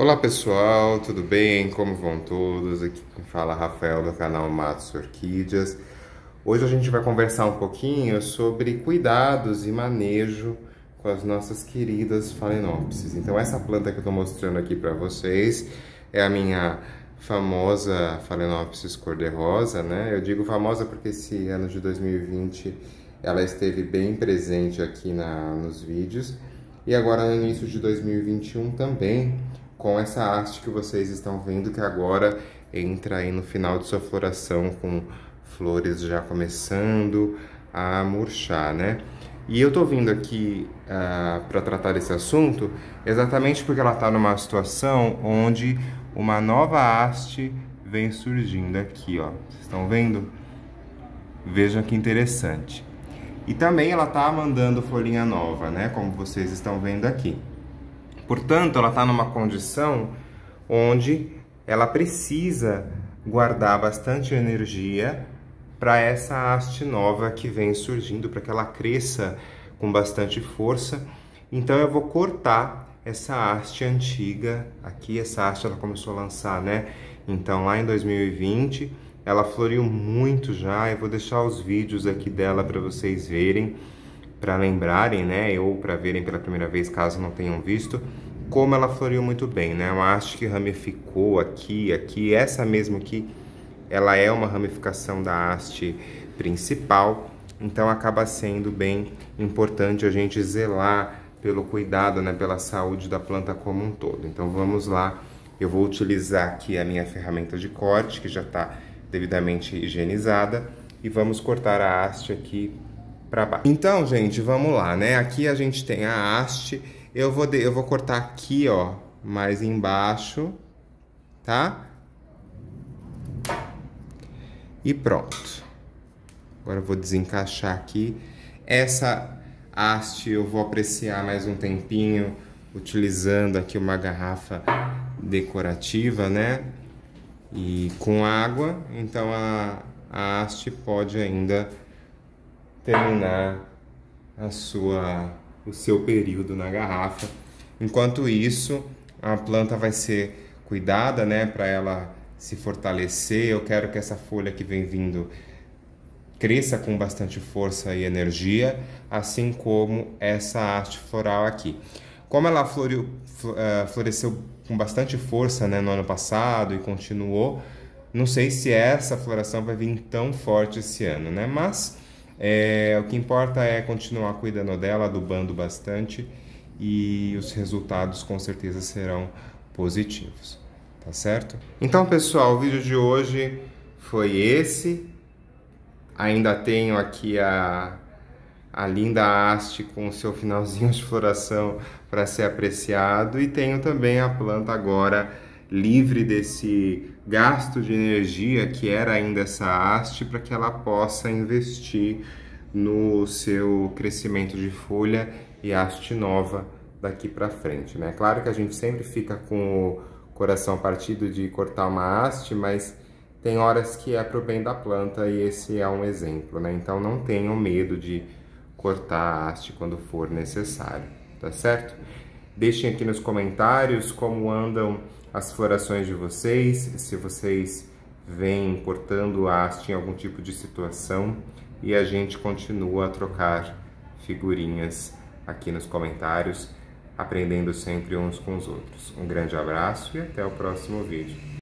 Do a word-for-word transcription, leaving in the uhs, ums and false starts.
Olá pessoal, tudo bem? Como vão todos? Aqui quem fala é Rafael do canal Matos Orquídeas. Hoje a gente vai conversar um pouquinho sobre cuidados e manejo com as nossas queridas Phalaenopsis. Então essa planta que eu estou mostrando aqui para vocês é a minha famosa Phalaenopsis cor-de-rosa, né? Eu digo famosa porque esse ano de dois mil e vinte ela esteve bem presente aqui na, nos vídeos e agora no início de dois mil e vinte e um também, com essa haste que vocês estão vendo, que agora entra aí no final de sua floração, com flores já começando a murchar, né? E eu tô vindo aqui uh, para tratar desse assunto exatamente porque ela tá numa situação onde uma nova haste vem surgindo aqui, ó. Vocês estão vendo? Vejam que interessante. E também ela tá mandando folhinha nova, né? Como vocês estão vendo aqui. Portanto, ela está numa condição onde ela precisa guardar bastante energia para essa haste nova que vem surgindo, para que ela cresça com bastante força. Então, eu vou cortar essa haste antiga aqui. Essa haste ela começou a lançar, né? Então, lá em dois mil e vinte, ela floriu muito já. Eu vou deixar os vídeos aqui dela para vocês verem, para lembrarem, né, ou para verem pela primeira vez, caso não tenham visto, como ela floriu muito bem, né? Uma haste que ramificou aqui, aqui, essa mesmo aqui, ela é uma ramificação da haste principal, então acaba sendo bem importante a gente zelar pelo cuidado, né, pela saúde da planta como um todo. Então vamos lá, eu vou utilizar aqui a minha ferramenta de corte, que já está devidamente higienizada, e vamos cortar a haste aqui para baixo. Então, gente, vamos lá, né? Aqui a gente tem a haste. Eu vou, de... eu vou cortar aqui, ó, mais embaixo, tá? E pronto. Agora eu vou desencaixar aqui. Essa haste eu vou apreciar mais um tempinho, utilizando aqui uma garrafa decorativa, né? E com água, então a, a haste pode ainda terminar a sua, o seu período na garrafa. Enquanto isso, a planta vai ser cuidada, né, para ela se fortalecer. Eu quero que essa folha que vem vindo cresça com bastante força e energia, assim como essa haste floral aqui. Como ela floriu, floresceu com bastante força, né, no ano passado e continuou, não sei se essa floração vai vir tão forte esse ano, né, mas É, o que importa é continuar cuidando dela, adubando bastante, e os resultados com certeza serão positivos, tá certo? Então pessoal, o vídeo de hoje foi esse. Ainda tenho aqui a, a linda haste com o seu finalzinho de floração para ser apreciado, e tenho também a planta agora livre desse gasto de energia que era ainda essa haste, para que ela possa investir no seu crescimento de folha e haste nova daqui para frente, né? Claro que a gente sempre fica com o coração partido de cortar uma haste, mas tem horas que é pro bem da planta, e esse é um exemplo, né? Então não tenham medo de cortar a haste quando for necessário, tá certo? Deixem aqui nos comentários como andam as florações de vocês, se vocês vêm cortando a haste em algum tipo de situação, e a gente continua a trocar figurinhas aqui nos comentários, aprendendo sempre uns com os outros. Um grande abraço e até o próximo vídeo.